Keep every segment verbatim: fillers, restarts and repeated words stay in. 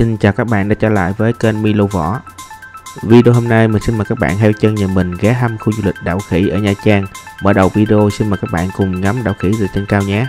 Xin chào các bạn đã trở lại với kênh Milo Võ. Video hôm nay mình xin mời các bạn theo chân nhà mình ghé thăm khu du lịch đảo khỉ ở Nha Trang. Mở đầu video xin mời các bạn cùng ngắm đảo khỉ từ trên cao nhé.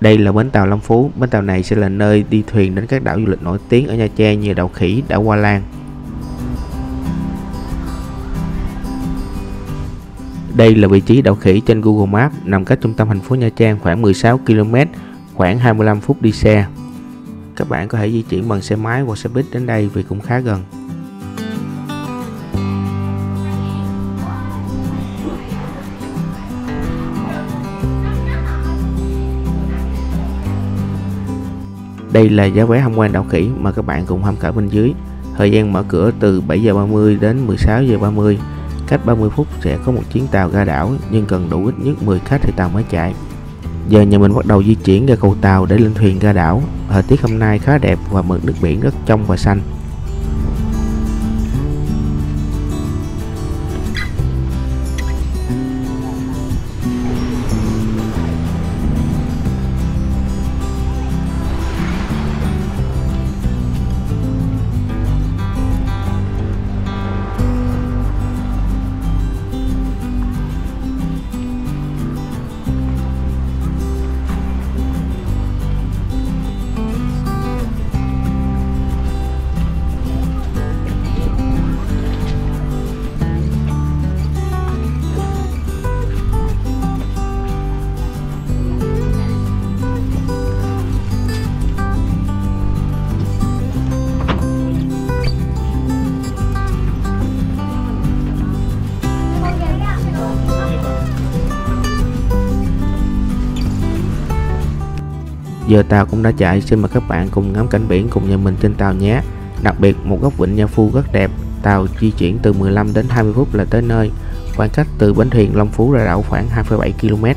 Đây là bến tàu Long Phú. Bến tàu này sẽ là nơi đi thuyền đến các đảo du lịch nổi tiếng ở Nha Trang như đảo Khỉ, đảo Hoa Lan. Đây là vị trí đảo Khỉ trên Google Maps, nằm cách trung tâm thành phố Nha Trang khoảng mười sáu ki lô mét, khoảng hai mươi lăm phút đi xe. Các bạn có thể di chuyển bằng xe máy hoặc xe buýt đến đây vì cũng khá gần. Đây là giá vé tham quan đảo khỉ mà các bạn cùng tham khảo bên dưới. Thời gian mở cửa từ bảy giờ ba mươi đến mười sáu giờ ba mươi. Cách ba mươi phút sẽ có một chuyến tàu ra đảo, nhưng cần đủ ít nhất mười khách thì tàu mới chạy. Giờ nhà mình bắt đầu di chuyển ra cầu tàu để lên thuyền ra đảo. Thời tiết hôm nay khá đẹp và mực nước biển rất trong và xanh. Giờ tàu cũng đã chạy, xin mời các bạn cùng ngắm cảnh biển cùng nhà mình trên tàu nhé. Đặc biệt một góc vịnh Nha Phu rất đẹp. Tàu di chuyển từ mười lăm đến hai mươi phút là tới nơi. Khoảng cách từ bến thuyền Long Phú ra đảo khoảng hai phẩy bảy ki lô mét.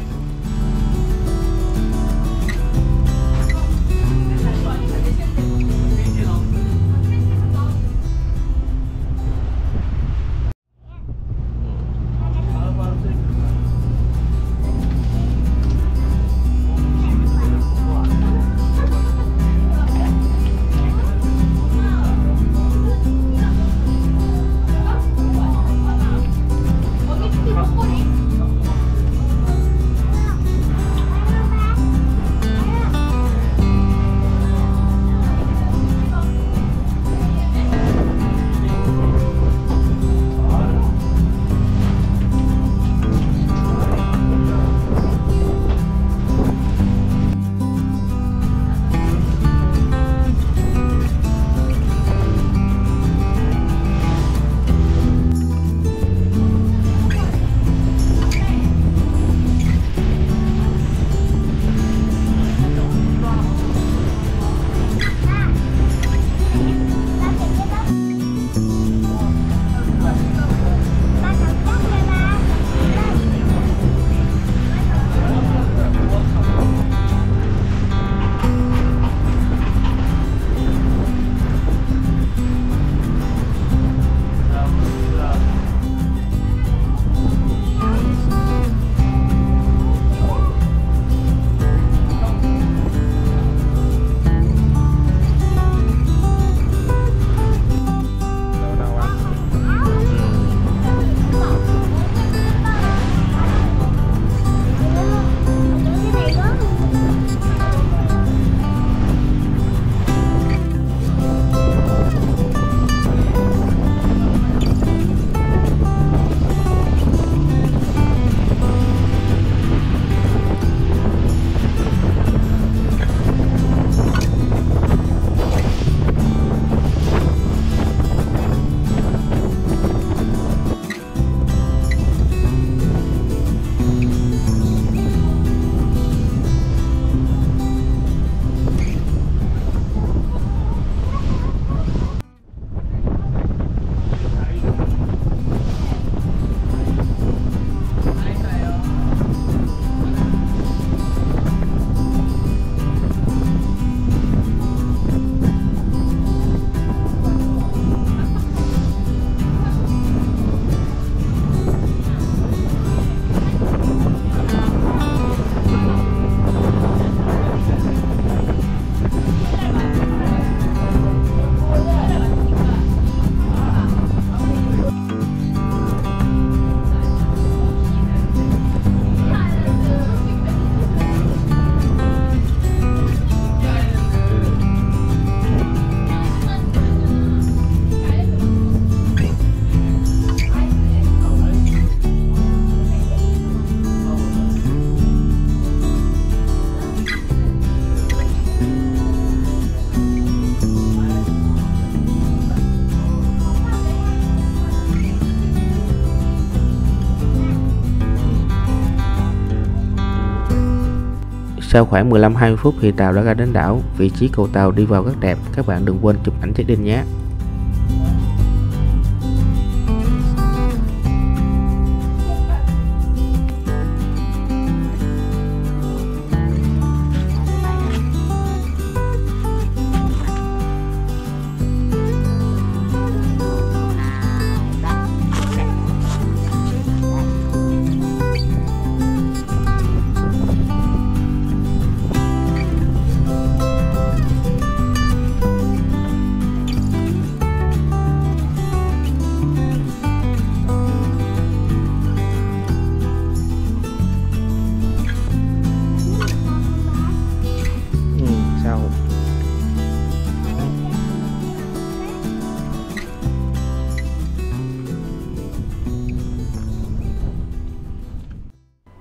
Sau khoảng mười lăm đến hai mươi phút thì tàu đã ra đến đảo. Vị trí cầu tàu đi vào rất đẹp, các bạn đừng quên chụp ảnh check-in nhé.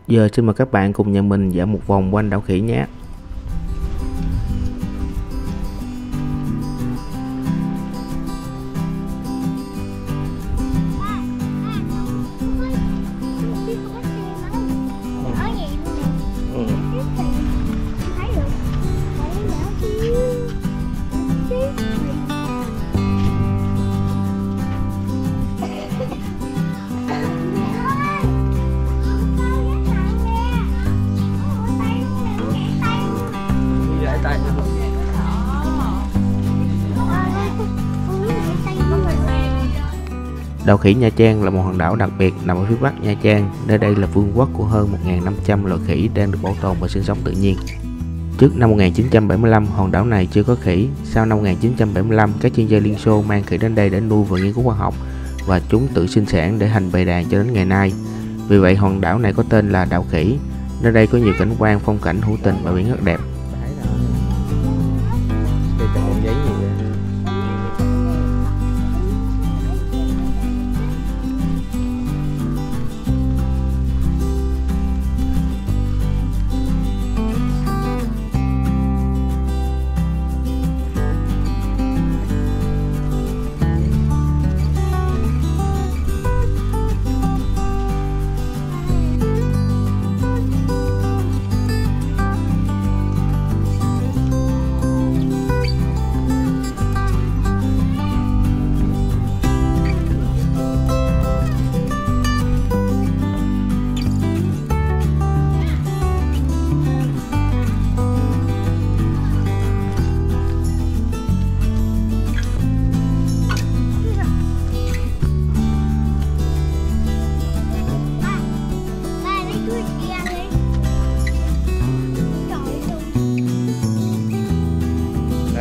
Giờ xin mời các bạn cùng nhà mình dạo một vòng quanh đảo Khỉ nhé. Đảo khỉ Nha Trang là một hòn đảo đặc biệt nằm ở phía bắc Nha Trang. Nơi đây là vương quốc của hơn một nghìn năm trăm loài khỉ đang được bảo tồn và sinh sống tự nhiên. Trước năm một nghìn chín trăm bảy mươi lăm, hòn đảo này chưa có khỉ. Sau năm một nghìn chín trăm bảy mươi lăm, các chuyên gia Liên Xô mang khỉ đến đây để nuôi và nghiên cứu khoa học, và chúng tự sinh sản để hành bầy đàn cho đến ngày nay. Vì vậy hòn đảo này có tên là đảo khỉ. Nơi đây có nhiều cảnh quan, phong cảnh hữu tình và biển rất đẹp.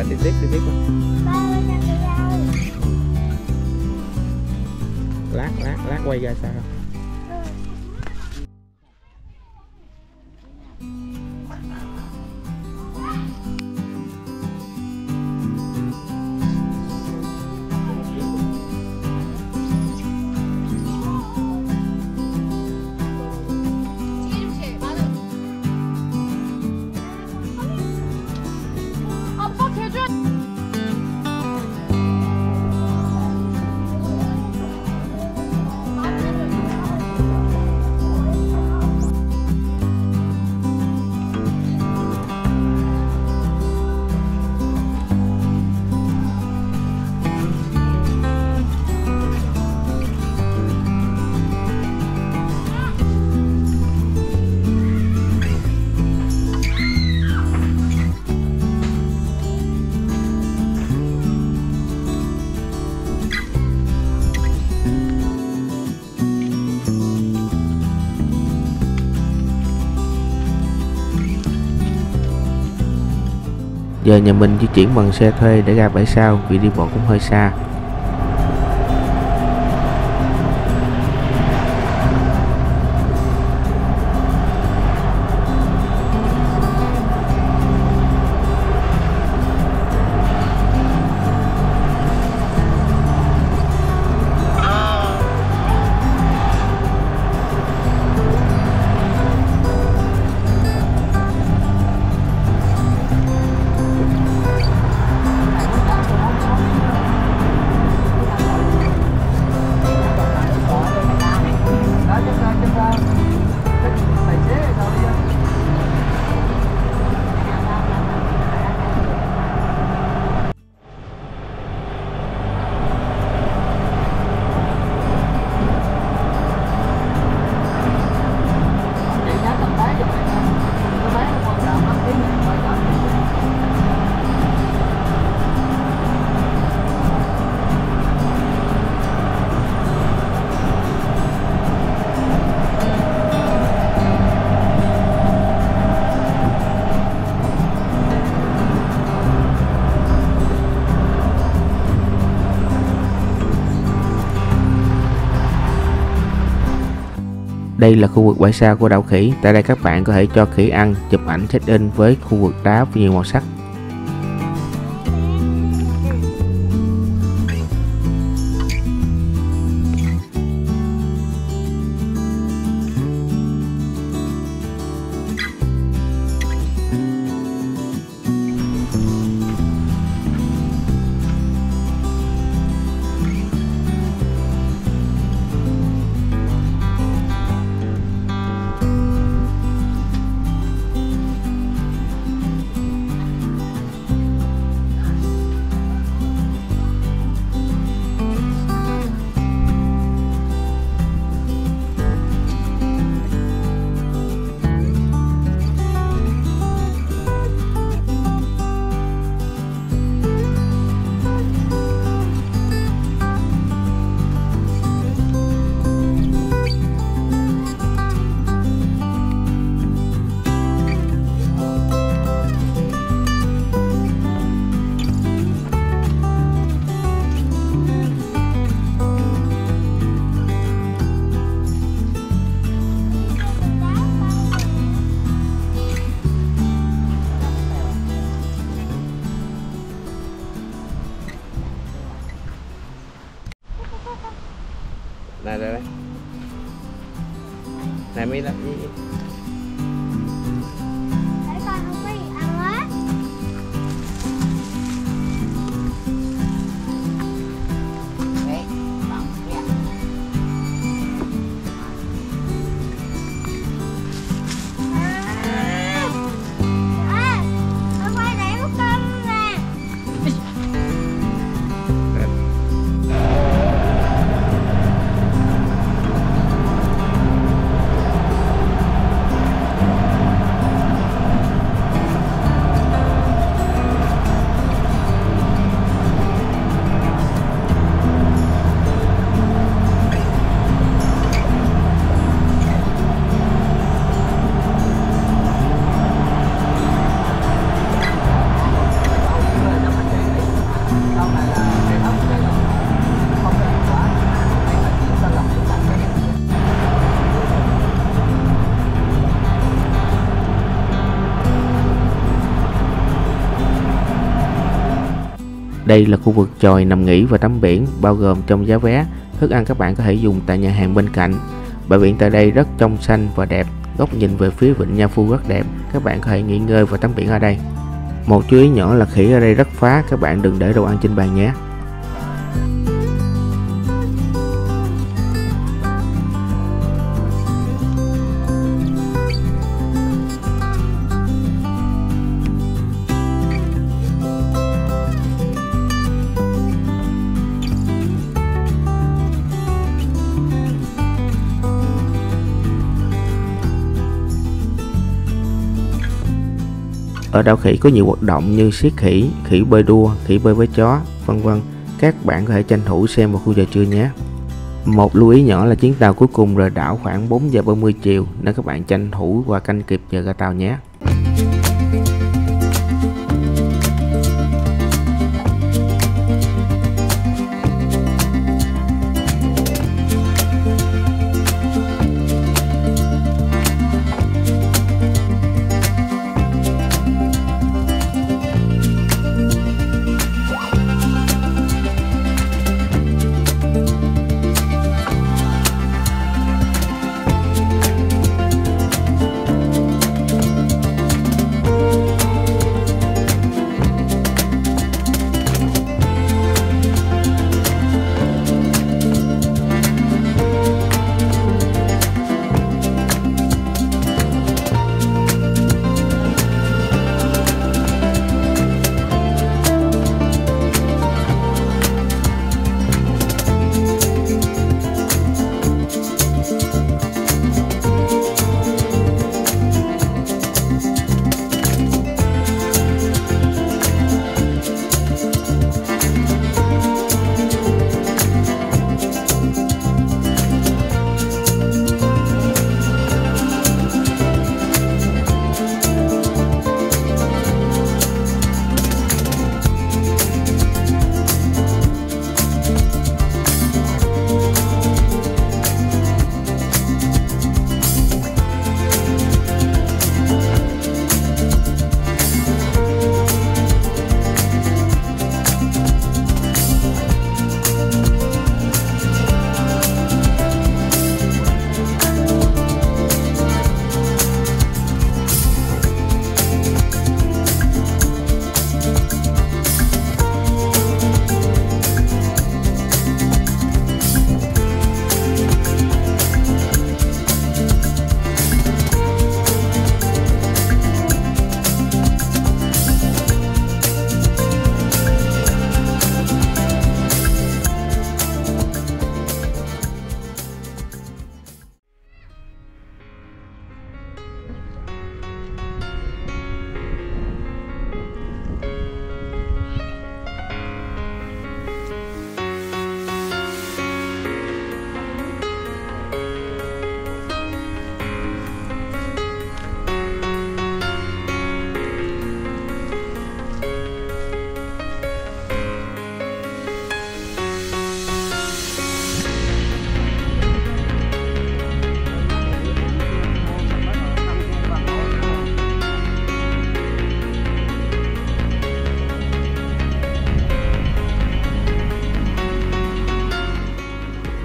Tiếp tiếp tiếp lát lát lát quay ra sao. Giờ nhà mình di chuyển bằng xe thuê để ra bãi sau vì đi bộ cũng hơi xa. Đây là khu vực bãi sao của đảo khỉ. Tại đây các bạn có thể cho khỉ ăn, chụp ảnh check in với khu vực đá nhiều màu sắc. Đây đây đây. Này mi là gì? Thấy con không có gì ăn hết. Đấy, bỏng kìa. À, à, con quay lại mất cơm nè. Đây là khu vực chòi nằm nghỉ và tắm biển, bao gồm trong giá vé. Thức ăn các bạn có thể dùng tại nhà hàng bên cạnh. Bãi biển tại đây rất trong xanh và đẹp, góc nhìn về phía vịnh Nha Phu rất đẹp. Các bạn có thể nghỉ ngơi và tắm biển ở đây. Một chú ý nhỏ là khỉ ở đây rất phá, các bạn đừng để đồ ăn trên bàn nhé. Ở đảo khỉ có nhiều hoạt động như siết khỉ, khỉ bơi đua, khỉ bơi với chó, vân vân. Các bạn có thể tranh thủ xem vào khu giờ trưa nhé. Một lưu ý nhỏ là chuyến tàu cuối cùng rời đảo khoảng bốn giờ ba mươi chiều, nên các bạn tranh thủ và canh kịp giờ ra tàu nhé.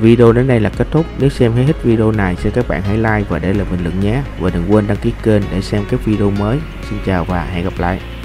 Video đến đây là kết thúc. Nếu xem thấy thích video này, xin các bạn hãy like và để lại bình luận nhé. Và đừng quên đăng ký kênh để xem các video mới. Xin chào và hẹn gặp lại.